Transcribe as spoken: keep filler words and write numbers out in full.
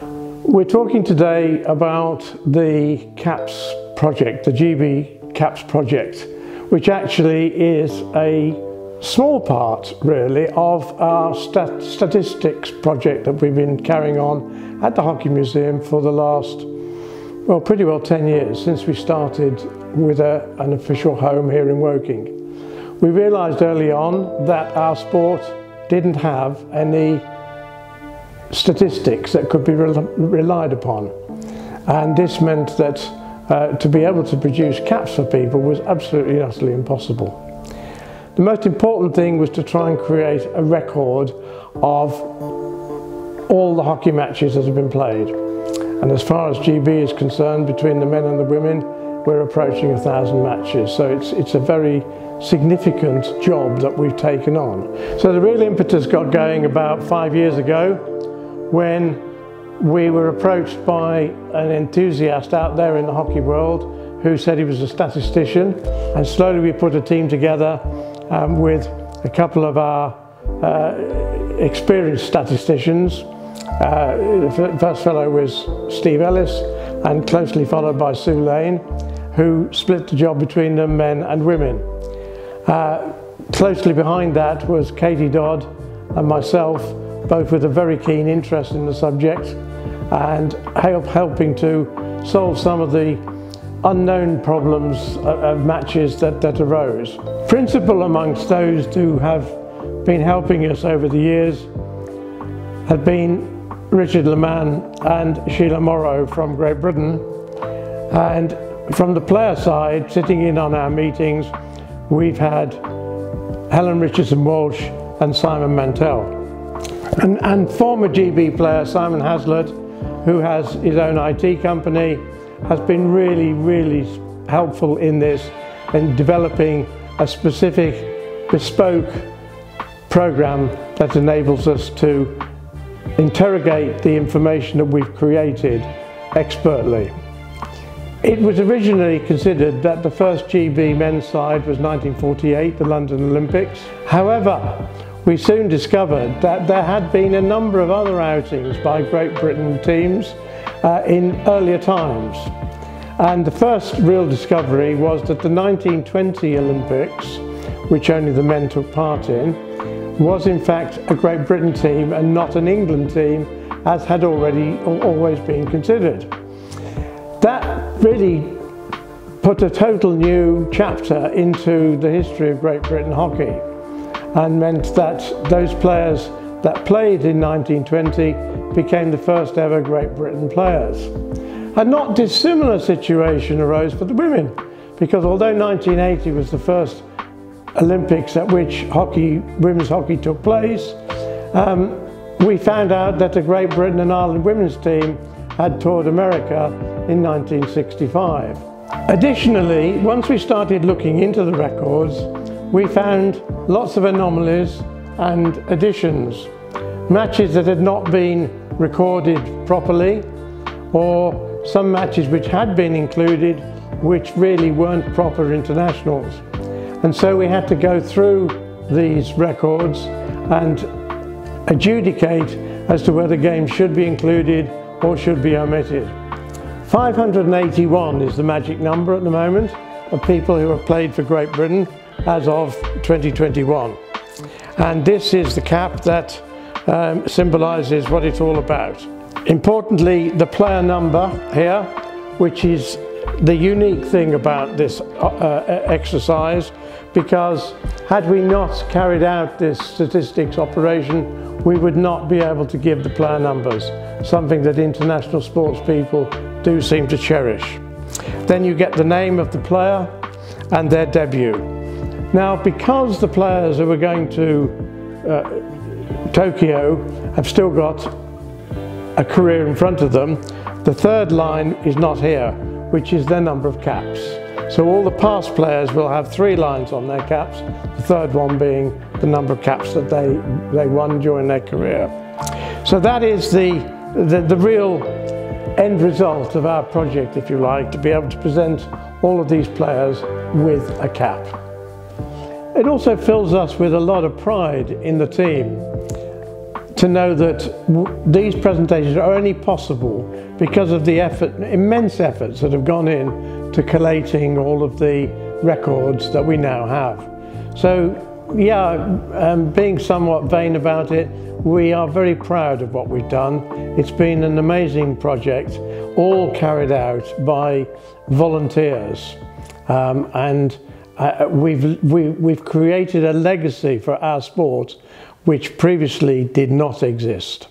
We're talking today about the CAPS project, the G B CAPS project, which actually is a small part, really, of our stat statistics project that we've been carrying on at the Hockey Museum for the last, well, pretty well ten years since we started with a, an official home here in Woking. We realised early on that our sport didn't have any statistics that could be re relied upon, and this meant that uh, to be able to produce caps for people was absolutely and utterly impossible. The most important thing was to try and create a record of all the hockey matches that have been played, and as far as G B is concerned, between the men and the women, we're approaching a thousand matches, so it's, it's a very significant job that we've taken on. So the real impetus got going about five years ago, when we were approached by an enthusiast out there in the hockey world who said he was a statistician, and slowly we put a team together um, with a couple of our uh, experienced statisticians. Uh, the first fellow was Steve Ellis, and closely followed by Sue Lane, who split the job between them, men and women. Uh, closely behind that was Katie Dodd and myself, both with a very keen interest in the subject and help, helping to solve some of the unknown problems of, of matches that, that arose. Principal amongst those who have been helping us over the years have been Richard Lehmann and Sheila Morrow from Great Britain, and from the player side, sitting in on our meetings, we've had Helen Richardson Walsh and Simon Mantell. And, and former G B player Simon Hasler, who has his own I T company, has been really, really helpful in this, in developing a specific bespoke program that enables us to interrogate the information that we've created expertly. It was originally considered that the first G B men's side was nineteen forty-eight, the London Olympics. However, we soon discovered that there had been a number of other outings by Great Britain teams uh, in earlier times, and the first real discovery was that the nineteen twenty Olympics, which only the men took part in, was in fact a Great Britain team and not an England team, as had already always been considered. That really put a total new chapter into the history of Great Britain hockey, and meant that those players that played in nineteen twenty became the first ever Great Britain players. A not dissimilar situation arose for the women, because although nineteen eighty was the first Olympics at which hockey, women's hockey took place, um, we found out that the Great Britain and Ireland women's team had toured America in nineteen sixty-five. Additionally, once we started looking into the records, we found lots of anomalies and additions. Matches that had not been recorded properly, or some matches which had been included which really weren't proper internationals. And so we had to go through these records and adjudicate as to whether games should be included or should be omitted. five hundred eighty-one is the magic number at the moment of people who have played for Great Britain as of twenty twenty-one, and this is the cap that um, symbolises what it's all about. Importantly, the player number here, which is the unique thing about this uh, exercise, because had we not carried out this statistics operation, we would not be able to give the player numbers, something that international sports people do seem to cherish. Then you get the name of the player and their debut. Now, because the players who are going to uh, Tokyo have still got a career in front of them, the third line is not here, which is their number of caps. So all the past players will have three lines on their caps, the third one being the number of caps that they, they won during their career. So that is the, the, the real end result of our project, if you like, to be able to present all of these players with a cap. It also fills us with a lot of pride in the team. to know that w these presentations are only possible because of the effort, immense efforts that have gone in to collating all of the records that we now have. So yeah, um, being somewhat vain about it, we are very proud of what we've done. It's been an amazing project, all carried out by volunteers, um, and uh, we've, we, we've created a legacy for our sport which previously did not exist.